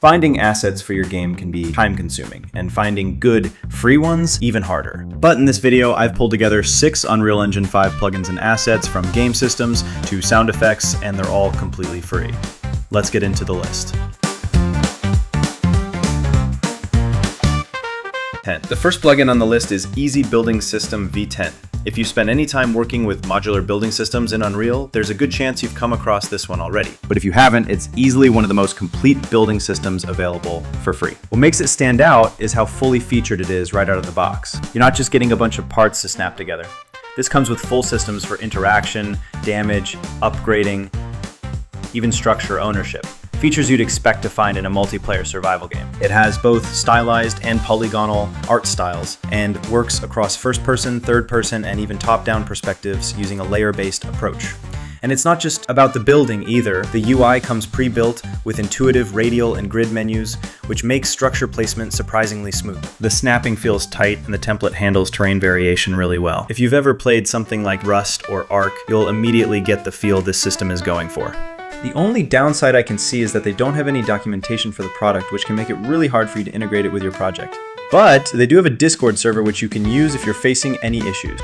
Finding assets for your game can be time-consuming, and finding good, free ones even harder. But in this video, I've pulled together 6 Unreal Engine 5 plugins and assets, from game systems to sound effects, and they're all completely free. Let's get into the list. 10. The first plugin on the list is Easy Building System V10. If you spend any time working with modular building systems in Unreal, there's a good chance you've come across this one already. But if you haven't, it's easily one of the most complete building systems available for free. What makes it stand out is how fully featured it is right out of the box. You're not just getting a bunch of parts to snap together. This comes with full systems for interaction, damage, upgrading, even structure ownership. Features you'd expect to find in a multiplayer survival game. It has both stylized and polygonal art styles, and works across first-person, third-person, and even top-down perspectives using a layer-based approach. And it's not just about the building either. The UI comes pre-built with intuitive radial and grid menus, which makes structure placement surprisingly smooth. The snapping feels tight, and the template handles terrain variation really well. If you've ever played something like Rust or Arc, you'll immediately get the feel this system is going for. The only downside I can see is that they don't have any documentation for the product, which can make it really hard for you to integrate it with your project. But they do have a Discord server which you can use if you're facing any issues.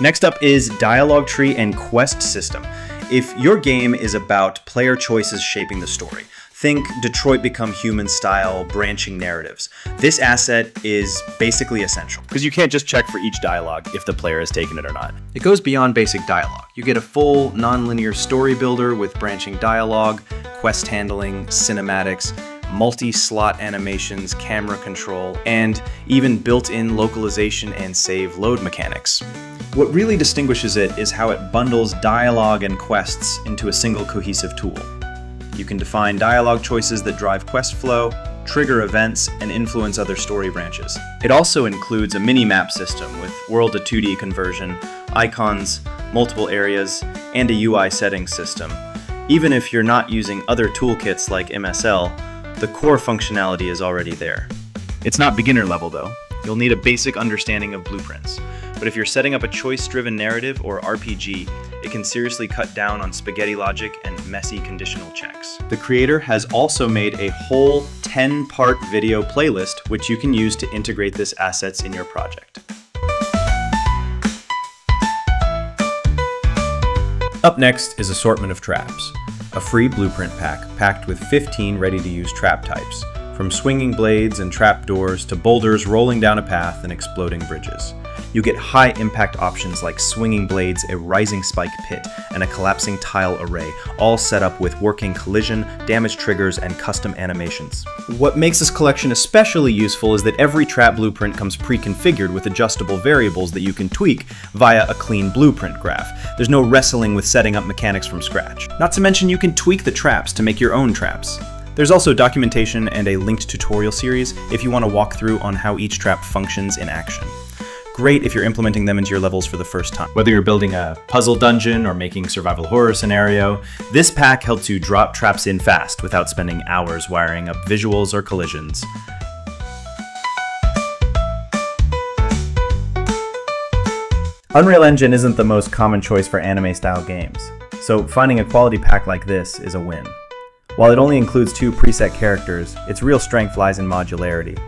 Next up is Dialogue Tree and Quest System. If your game is about player choices shaping the story, think Detroit Become Human style branching narratives. This asset is basically essential, because you can't just check for each dialogue if the player has taken it or not. It goes beyond basic dialogue. You get a full non-linear story builder with branching dialogue, quest handling, cinematics, multi-slot animations, camera control, and even built-in localization and save load mechanics. What really distinguishes it is how it bundles dialogue and quests into a single cohesive tool. You can define dialogue choices that drive quest flow, trigger events, and influence other story branches. It also includes a mini-map system with world to 2D conversion, icons, multiple areas, and a UI setting system. Even if you're not using other toolkits like MSL, the core functionality is already there. It's not beginner level though. You'll need a basic understanding of blueprints. But if you're setting up a choice-driven narrative or RPG, it can seriously cut down on spaghetti logic and messy conditional checks. The creator has also made a whole 10-part video playlist which you can use to integrate this assets in your project. Up next is Assortment of Traps, a free blueprint pack packed with 15 ready-to-use trap types, from swinging blades and trapdoors to boulders rolling down a path and exploding bridges. You get high-impact options like swinging blades, a rising spike pit, and a collapsing tile array, all set up with working collision, damage triggers, and custom animations. What makes this collection especially useful is that every trap blueprint comes pre-configured with adjustable variables that you can tweak via a clean blueprint graph. There's no wrestling with setting up mechanics from scratch. Not to mention you can tweak the traps to make your own traps. There's also documentation and a linked tutorial series if you want to walk through on how each trap functions in action. Great if you're implementing them into your levels for the first time. Whether you're building a puzzle dungeon or making survival horror scenario, this pack helps you drop traps in fast without spending hours wiring up visuals or collisions. Unreal Engine isn't the most common choice for anime-style games, so finding a quality pack like this is a win. While it only includes 2 preset characters, its real strength lies in modularity.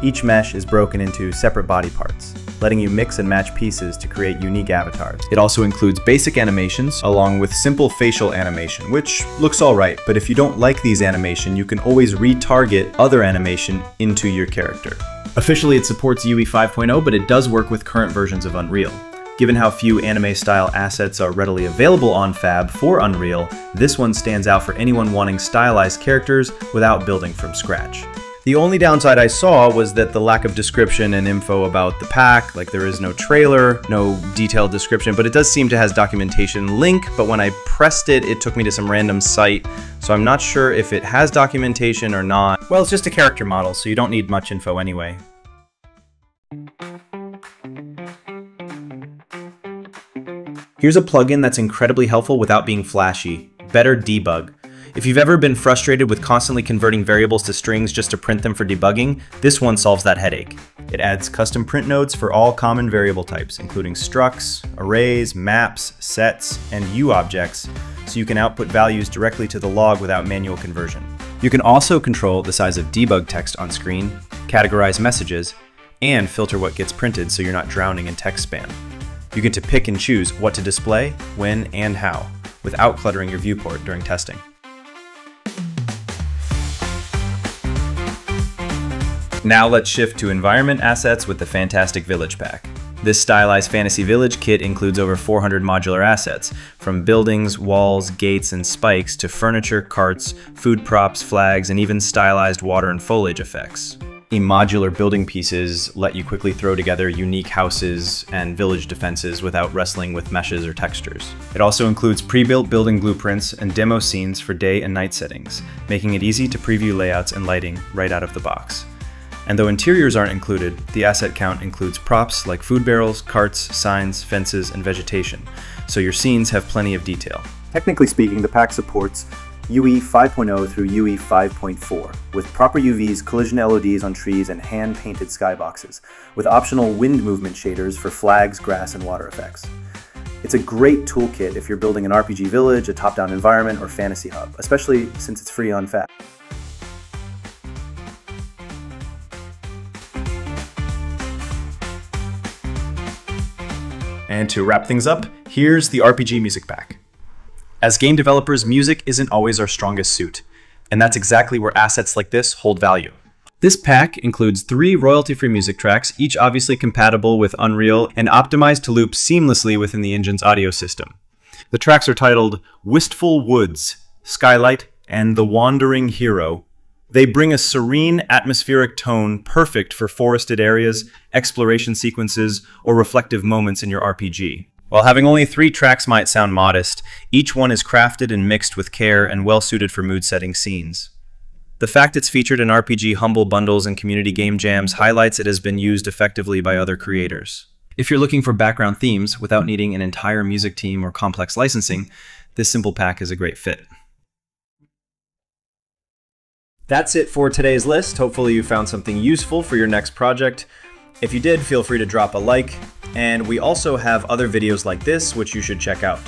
Each mesh is broken into separate body parts, letting you mix and match pieces to create unique avatars. It also includes basic animations, along with simple facial animation, which looks alright, but if you don't like these animations, you can always retarget other animation into your character. Officially, it supports UE 5.0, but it does work with current versions of Unreal. Given how few anime-style assets are readily available on FAB for Unreal, this one stands out for anyone wanting stylized characters without building from scratch. The only downside I saw was that the lack of description and info about the pack, like there is no trailer, no detailed description, but it does seem to have documentation link, but when I pressed it, it took me to some random site, so I'm not sure if it has documentation or not. Well, it's just a character model, so you don't need much info anyway. Here's a plugin that's incredibly helpful without being flashy, Better Debug. If you've ever been frustrated with constantly converting variables to strings just to print them for debugging, this one solves that headache. It adds custom print nodes for all common variable types, including structs, arrays, maps, sets, and U objects, so you can output values directly to the log without manual conversion. You can also control the size of debug text on screen, categorize messages, and filter what gets printed so you're not drowning in text spam. You get to pick and choose what to display, when, and how, without cluttering your viewport during testing. Now let's shift to environment assets with the Fantastic Village Pack. This stylized fantasy village kit includes over 400 modular assets, from buildings, walls, gates, and spikes to furniture, carts, food props, flags, and even stylized water and foliage effects. The modular building pieces let you quickly throw together unique houses and village defenses without wrestling with meshes or textures. It also includes pre-built building blueprints and demo scenes for day and night settings, making it easy to preview layouts and lighting right out of the box. And though interiors aren't included, the asset count includes props like food barrels, carts, signs, fences, and vegetation, so your scenes have plenty of detail. Technically speaking, the pack supports UE 5.0 through UE 5.4, with proper UVs, collision LODs on trees, and hand-painted skyboxes, with optional wind movement shaders for flags, grass, and water effects. It's a great toolkit if you're building an RPG village, a top-down environment, or fantasy hub, especially since it's free on FAB. And to wrap things up, here's the RPG Music Pack. As game developers, music isn't always our strongest suit, and that's exactly where assets like this hold value. This pack includes 3 royalty-free music tracks, each obviously compatible with Unreal and optimized to loop seamlessly within the engine's audio system. The tracks are titled Wistful Woods, Skylight, and The Wandering Hero. They bring a serene, atmospheric tone perfect for forested areas, exploration sequences, or reflective moments in your RPG. While having only 3 tracks might sound modest, each one is crafted and mixed with care and well-suited for mood-setting scenes. The fact it's featured in RPG Humble Bundles and community game jams highlights it has been used effectively by other creators. If you're looking for background themes without needing an entire music team or complex licensing, this simple pack is a great fit. That's it for today's list. Hopefully you found something useful for your next project. If you did, feel free to drop a like, and we also have other videos like this which you should check out.